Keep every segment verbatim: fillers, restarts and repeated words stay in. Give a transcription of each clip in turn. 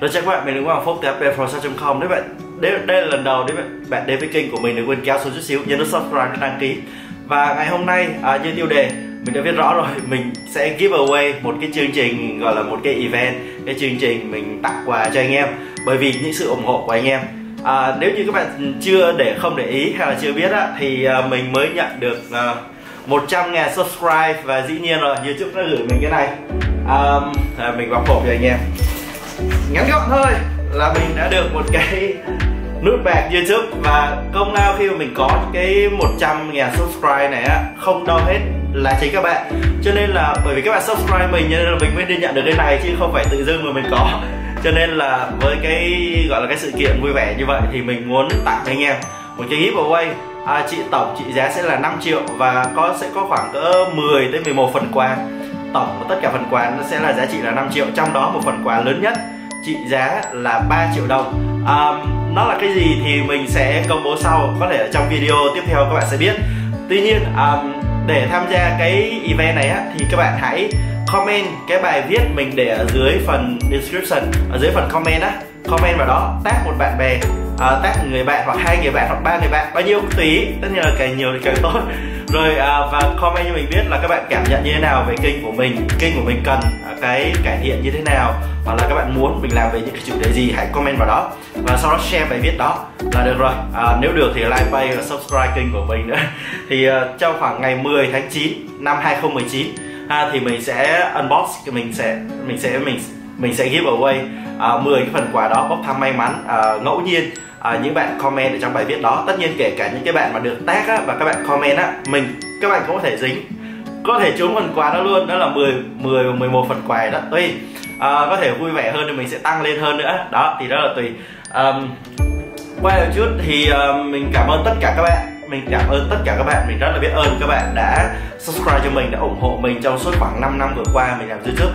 Rồi chào các bạn, mình là Hồng Phúc từ app from sao chấm com. Nếu bạn đây, đây là lần đầu nếu bạn, bạn đến với kênh của mình, đừng quên kéo xuống chút xíu, nhấn nút subscribe để đăng ký. Và ngày hôm nay à, như tiêu đề mình đã viết rõ rồi, mình sẽ giveaway một cái chương trình, gọi là một cái event, cái chương trình mình tặng quà cho anh em bởi vì những sự ủng hộ của anh em. à, Nếu như các bạn chưa để không để ý hay là chưa biết á, thì à, mình mới nhận được à, một trăm nghìn subscribe và dĩ nhiên rồi YouTube đã gửi mình cái này. à, à, Mình bóc hộp cho anh em. Ngắn gọn thôi là mình đã được một cái nút bạc YouTube, và công lao khi mà mình có cái một trăm nghìn subscribe này á, không đâu hết là chính các bạn. Cho nên là bởi vì các bạn subscribe mình cho nên là mình mới đi nhận được cái này, chứ không phải tự dưng mà mình có. Cho nên là với cái gọi là cái sự kiện vui vẻ như vậy thì mình muốn tặng anh em một cái giveaway. à, Chị tổng trị giá sẽ là năm triệu và có sẽ có khoảng cỡ mười đến mười một phần quà. Tổng tất cả phần quà nó sẽ là giá trị là năm triệu, trong đó một phần quà lớn nhất trị giá là ba triệu đồng. à, Nó là cái gì thì mình sẽ công bố sau, có thể ở trong video tiếp theo các bạn sẽ biết. Tuy nhiên à, để tham gia cái event này á, thì các bạn hãy comment cái bài viết mình để ở dưới phần description, ở dưới phần comment á, comment vào đó, tag một bạn bè, à, tag một người bạn hoặc hai người bạn hoặc ba người bạn, bao nhiêu cũng tí, tất nhiên là càng nhiều thì càng tốt. Rồi à, và comment cho mình biết là các bạn cảm nhận như thế nào về kênh của mình, kênh của mình cần cái cải thiện như thế nào, hoặc là các bạn muốn mình làm về những cái chủ đề gì, hãy comment vào đó và sau đó share bài viết đó là được rồi. à, Nếu được thì like page và subscribe kênh của mình nữa. Thì uh, trong khoảng ngày mười tháng chín năm hai nghìn không trăm mười chín ha, thì mình sẽ unbox, mình sẽ mình sẽ mình mình sẽ giveaway uh, mười cái phần quà đó, bốc thăm may mắn uh, ngẫu nhiên. À, những bạn comment ở trong bài viết đó, tất nhiên kể cả những cái bạn mà được tag á, và các bạn comment á, mình các bạn cũng có thể dính, có thể trúng phần quà đó luôn, đó là mười mười mười một phần quà đó tùy. à, Có thể vui vẻ hơn thì mình sẽ tăng lên hơn nữa đó, thì đó là tùy. à, Quay một chút thì à, mình cảm ơn tất cả các bạn, mình cảm ơn tất cả các bạn, mình rất là biết ơn các bạn đã subscribe cho mình, đã ủng hộ mình trong suốt khoảng năm năm vừa qua mình làm YouTube,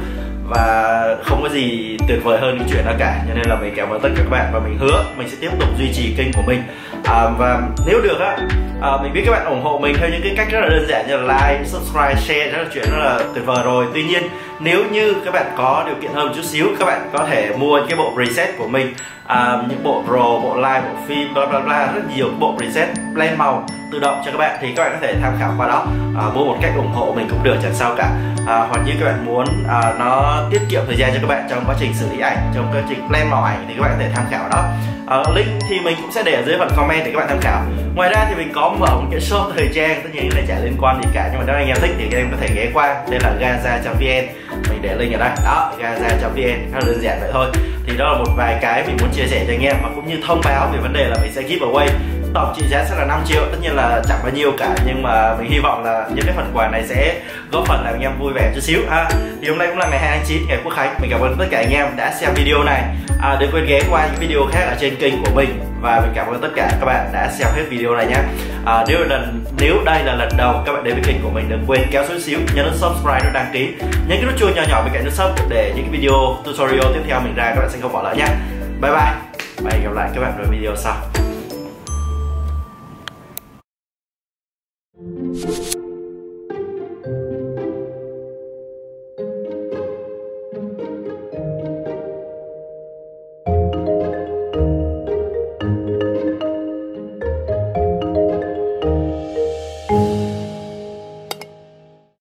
và không có gì tuyệt vời hơn cái chuyện đó cả. Cho nên là mình cảm ơn tất cả các bạn, và mình hứa mình sẽ tiếp tục duy trì kênh của mình. à, Và nếu được á, à, mình biết các bạn ủng hộ mình theo những cái cách rất là đơn giản như là like, subscribe, share, rất là chuyện rất là tuyệt vời rồi. Tuy nhiên nếu như các bạn có điều kiện hơn một chút xíu, các bạn có thể mua cái bộ preset của mình, à, những bộ pro, bộ live, bộ phim, bla bla bla, rất nhiều bộ preset blend màu tự động cho các bạn, thì các bạn có thể tham khảo qua đó. à, Mua một cách ủng hộ mình cũng được, chẳng sao cả. à, Hoặc như các bạn muốn à, nó tiết kiệm thời gian cho các bạn trong quá trình xử lý ảnh, trong quá trình blend màu ảnh, thì các bạn có thể tham khảo đó. à, Link thì mình cũng sẽ để ở dưới phần comment để các bạn tham khảo. Ngoài ra thì mình có mở một cái shop thời trang, tất nhiên là chả liên quan gì cả, nhưng mà nếu anh em thích thì các em có thể ghé qua, đây là gaza chấm vn, mình để link ở đây đó, gaza chấm vn, rất đơn giản vậy thôi. Thì đó là một vài cái mình muốn chia sẻ cho anh em, và cũng như thông báo về vấn đề là mình sẽ giveaway, tổng trị giá sẽ là năm triệu, tất nhiên là chẳng bao nhiêu cả, nhưng mà mình hy vọng là những cái phần quà này sẽ góp phần làm anh em vui vẻ chút xíu ha. Thì hôm nay cũng là ngày hai tháng chín, ngày Quốc khánh, mình cảm ơn tất cả anh em đã xem video này. à, Đừng quên ghé qua những video khác ở trên kênh của mình, và mình cảm ơn tất cả các bạn đã xem hết video này nhé. à, nếu, lần, nếu đây là lần đầu các bạn đến với kênh của mình, đừng quên kéo xuống xíu, nhấn nút subscribe, nút đăng ký, nhấn cái nút chuông nhỏ nhỏ bên cạnh nút sub để những cái video tutorial tiếp theo mình ra các bạn sẽ không bỏ lỡ nhé. Bye bye, và hẹn gặp lại các bạn ở video sau.